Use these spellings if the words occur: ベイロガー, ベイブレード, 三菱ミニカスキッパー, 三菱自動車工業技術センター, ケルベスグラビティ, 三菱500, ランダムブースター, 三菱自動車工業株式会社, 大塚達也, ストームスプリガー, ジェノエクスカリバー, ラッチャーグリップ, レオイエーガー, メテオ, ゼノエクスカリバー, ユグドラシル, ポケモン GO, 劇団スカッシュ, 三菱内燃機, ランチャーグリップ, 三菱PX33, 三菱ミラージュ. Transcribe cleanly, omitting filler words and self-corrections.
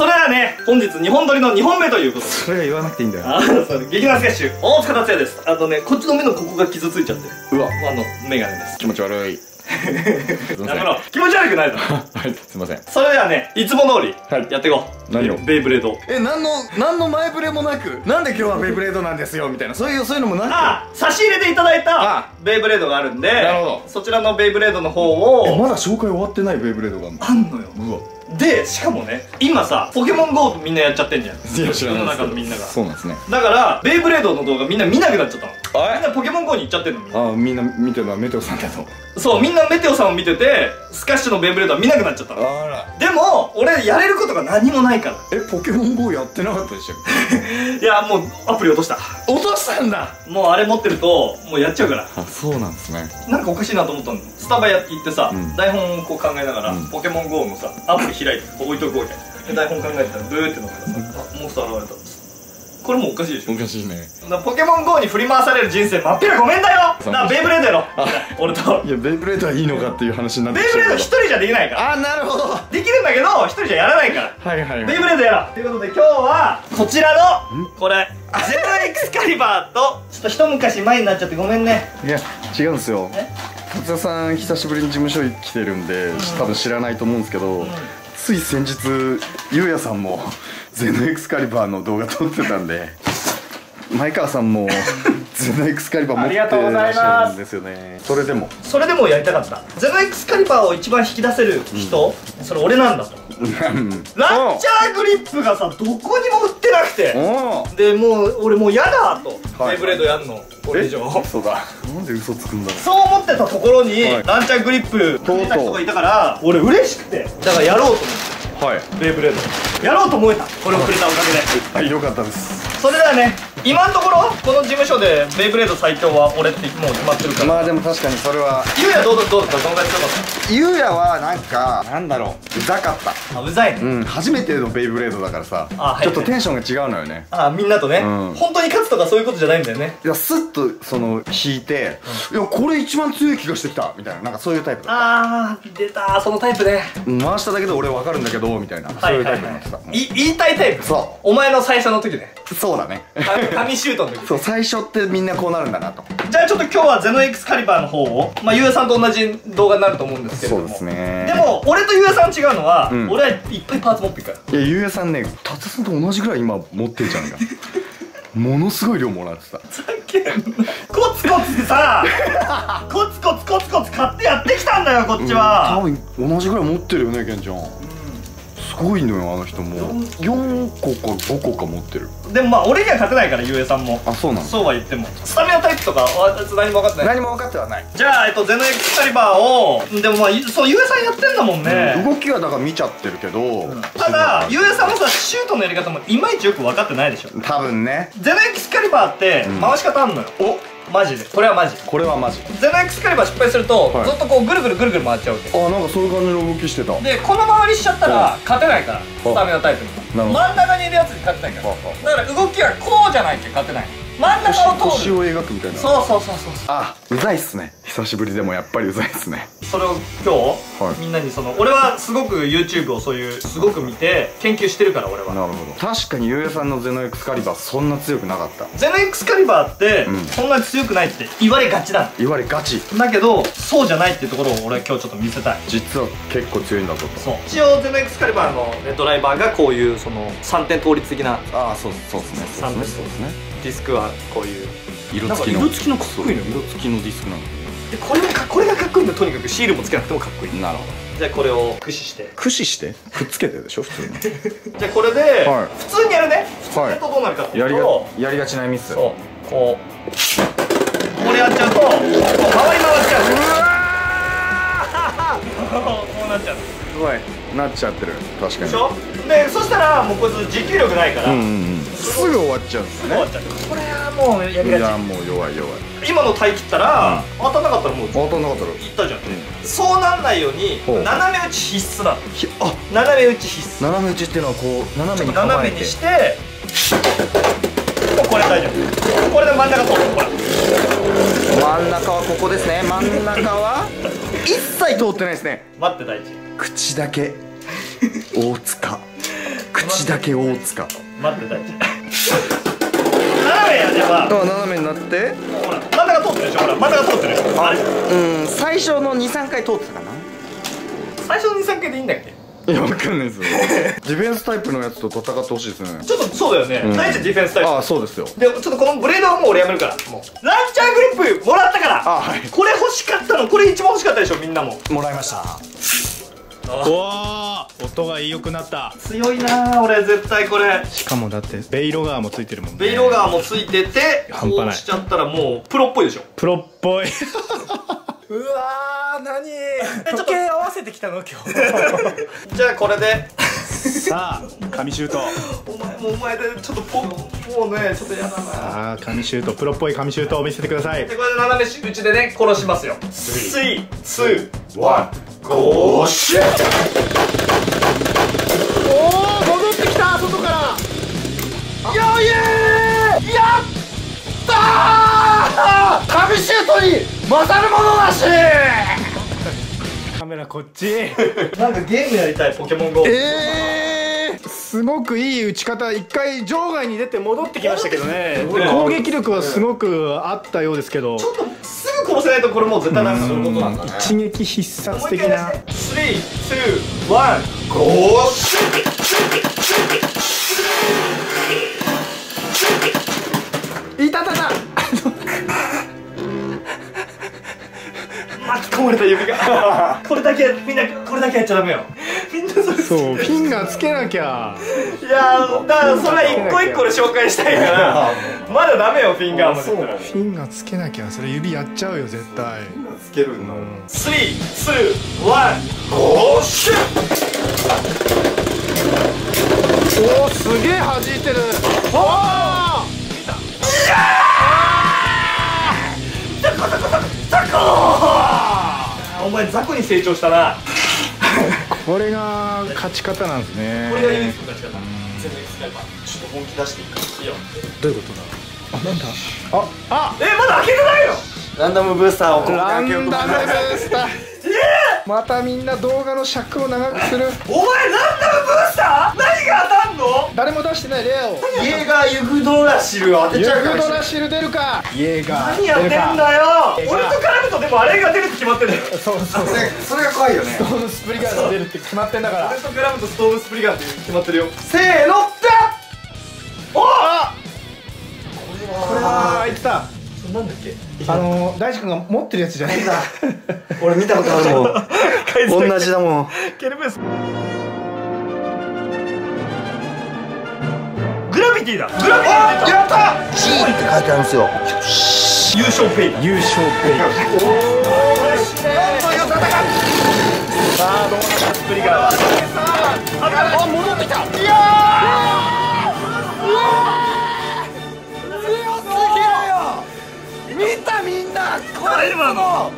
それではね、本日2本撮りの2本目ということで。それは言わなくていいんだよ。ああ、そうです。劇団スカッシュ大塚達也です。あとね、こっちの目のここが傷ついちゃってる。うわ、メガネです。気持ち悪い。なるほど、気持ち悪くないと。はい、すいません。それではね、いつも通りやっていこう。何を？ベイブレード。何の前触れもなく、なんで今日はベイブレードなんですよみたいな、そういうのもなく、あ、差し入れていただいたベイブレードがあるんで、そちらのベイブレードの方を。まだ紹介終わってないベイブレードがあんのよ。うわ。で、しかもね、今さ、ポケモン GO みんなやっちゃってんじゃん。いや、知らない。世の中のみんなが。そうなんですね。だから、ベイブレードの動画みんな見なくなっちゃったの。みんなポケモン GO に行っちゃってんの。ああ、みんな見てるのはメテオさんだと。そう、みんなメテオさんを見てて、スカッシュのベイブレードは見なくなっちゃったの。あら。でも、俺、やれることが何もないから。え、ポケモン GO やってなかったでしたっけ？いや、もう、アプリ落とした。落としたんだ。もう、あれ持ってると、もうやっちゃうから。あ、そうなんですね。なんかおかしいなと思ったの。スタバやって行ってさ、台本をこう考えながら、ポケモン GO のさ、アプリ開いて置いとこうで、台本考えてたらブーってのがさ、モンスター現れたんです。これもおかしいでしょ。おかしいね。ポケモン GO に振り回される人生まっぴらごめんだよ。だからベイブレードやろ俺と。いや、ベイブレードはいいのかっていう話になって。ベイブレード一人じゃできないから。あ、なるほど。できるんだけど一人じゃやらないから。はいはい、ベイブレードやろうということで、今日はこちらのこれジェノエクスカリバーと、ちょっと一昔前になっちゃってごめんね。いや、違うんですよ。達也さん久しぶりに事務所に来てるんで、多分知らないと思うんですけど、つい先日ゆうやさんもゼノエクスカリバーの動画撮ってたんで、前川さんもゼノエクスカリバー持ってらっしゃるんですよね。それでもやりたかった。ゼノエクスカリバーを一番引き出せる人、それ俺なんだと。ラッチャーグリップがさ、どこにも売ってなくて、でもう俺もうやだと、ベイブレードやんのこれ以上。そうだ、なんで嘘つくんだろう、そう思ってたところにランチャーグリップ売ってた人がいたから、俺嬉しくて、だからやろうと思って。はい、ベイブレードやろうと思えた。これをくれたおかげで。はい、よかったです。それではね、今のところこの事務所でベイブレード最強は俺ってもう決まってるから。まあでも確かにそれは。ゆうやどうだった？どのぐらい強かった？ゆうやはなんか、なんだろう、うざかった。あ、うざいね。初めてのベイブレードだからさ、ちょっとテンションが違うのよね。ああ、みんなとね、本当に勝つとかそういうことじゃないんだよね。いや、スッとその引いて、いや、これ一番強い気がしてきたみたいな、なんかそういうタイプだった。あー、出た、そのタイプね。回しただけで俺分かるんだけどみたいな、そういうタイプになってた。言いたいタイプ。そう、お前の最初の時ね。そうだね、神シュートの時。そう、最初ってみんなこうなるんだなと。じゃあちょっと今日はゼノエクスカリバーの方を、まあゆうやさんと同じ動画になると思うんですけれども。そうですね。でも俺とゆうやさん違うのは、俺はいっぱいパーツ持ってるから。いや、ゆうやさんね、達也さんと同じぐらい今持ってるじゃんか。ものすごい量もらってた。ふざけんな。コツコツさ、コツコツコツコツ買ってやってきたんだよ、こっちは。多分同じぐらい持ってるよね、ケンちゃん。すごいのよ、あの人も4個か5個か持ってる。でもまあ俺には勝てないから、ゆうやさんも。あ、そうなの。そうは言ってもスタミナタイプとか何も分かってない。何も分かってはない。じゃあゼノエクスカリバーを。でもまあそう、ゆうやさんやってんだもんね。動きはだから見ちゃってるけど、ただゆうやさんもさ、シュートのやり方もいまいちよく分かってないでしょ、多分ね。ゼノエクスカリバーって回し方あんのよ。お、マジでこれはマジ、これはマジ。ゼノエクスカリバー失敗するとずっとこうぐるぐるぐるぐる回っちゃうわけ。あ、なんかそういう感じの動きしてた。で、この回りしちゃったら勝てないから、スタミナタイプに。真ん中にいるやつに勝てないから。だから動きはこうじゃないって勝てない。真ん中を通る、腰を描くみたいな。そうそうそうそう。あ、うざいっすね。久しぶりでもやっぱりうざいっすね。それを今日みんなに、その俺はすごく YouTube をそういうすごく見て研究してるから、俺は。なるほど。確かにゆうやさんのゼノエクスカリバーそんな強くなかった。ゼノエクスカリバーってそんなに強くないって言われがちだ。言われがちだけどそうじゃないっていうところを俺は今日ちょっと見せたい。実は結構強いんだぞと。そう、一応ゼノエクスカリバーのドライバーがこういうその3点倒立的な。ああ、そうそうですね。3点そうですね。ディスクはこういう色付きのかっこいいの。色付きのディスクなんだ。でこれがかっこいいんだ。とにかくシールもつけなくてもかっこいい。なるほど。じゃあこれを駆使してくっつけてるでしょ、普通に。じゃあこれで普通にやるね。普通にどうなるかっていうと、やりがちなミス。そう、こうこれやっちゃうと、回り回っちゃう。うわー、こうなっちゃう。すごいなっちゃってる。確かに。でしょ。でそしたらもうこいつ持久力ないから、すぐ終わっちゃうんですね。これはもうやりがち。いや、もう弱い。今の耐え切ったら、当たんなかったらもう当たんなかったらいったじゃん。そうなんないように斜め打ち必須だ。あ、斜め打ち必須。斜め打ちっていうのはこう斜めに構えて、斜めにして、これ大丈夫。これで真ん中通る。ほら、真ん中はここですね。真ん中は一切通ってないですね。待って、大事。口だけ大塚。口口だけ大塚待って大ちゃん斜めやねば斜めになってほら真ん中通ってるでしょほら真ん中通ってるでしょあれうん最初の2、3回通ってたかな最初の2、3回でいいんだっけいや、わかんないですよディフェンスタイプのやつと戦ってほしいですねちょっとそうだよね大ちゃんディフェンスタイプああそうですよで、ちょっとこのブレードはもう俺やめるからもうランチャーグリップもらったからああはいこれ欲しかったのこれ一番欲しかったでしょみんなももらいましたおお音が良くなった強いな俺絶対これしかもだってベイロガーもついてるもんねベイロガーもついてて半端ないこうしちゃったらもうプロっぽいでしょプロっぽいうわー何時計合わせてきたの今日じゃあこれでさあ神シュートお前でちょっともうねちょっとやだなさあ神シュートプロっぽい神シュートを見せてくださいでこれで斜め打ちでね殺しますよ3、2、1ゴーシュートおお戻ってきた外からよいえやったー神シュートに勝るものなしカメラこっちなんかゲームやりたいポケモン GO すごくいい打ち方一回場外に出て戻ってきましたけどね攻撃力はすごくあったようですけどちょっとすぐ殺せないとこれもう絶対ダメすることなんだね一撃必殺的な3、2、1ゴーシュッいたたた巻き込まれた指がこれだけみんなこれだけやっちゃダメよみんなそれそうフィンガーつけなきゃいやだからそれは一個一個で紹介したいからまだダメよフィンガーもフィンガーつけなきゃそれ指やっちゃうよ絶対フィンガーつけるの3、2、1ゴーシュおおすげえ弾いてるおお見たいやーザコザコザコザコお前雑魚に成長したなこれが勝ち方なんですねこれが唯一の勝ち方全然スナイパーちょっと本気出していくいいよどういうことだあなんだあまだ開けてないよランダムブースターをここで開けようとランダムブースターまたみんな動画の尺を長くするお前ランダムブースター何が当たんの誰も出してないレオイエーガーユグドラシル当てちゃうユグドラシル出るかイエーガー何やってんだよ俺と絡むとでもあれが出るって決まってるそうそうそれが怖いよねストームスプリガーが出るって決まってんだから俺と絡むとストームスプリガーって決まってるよせーのおあこれはいったなんだっけ大地君が持ってるやつじゃないんだ俺見たことあるもん同じだもんケルベスグラビティだグラビティやった G って書いてあるんですよ優勝フェイ優勝フェイおおしねーよ戦うさあどうなったスプリガーはあ戻ってきたいや見たみんなこれの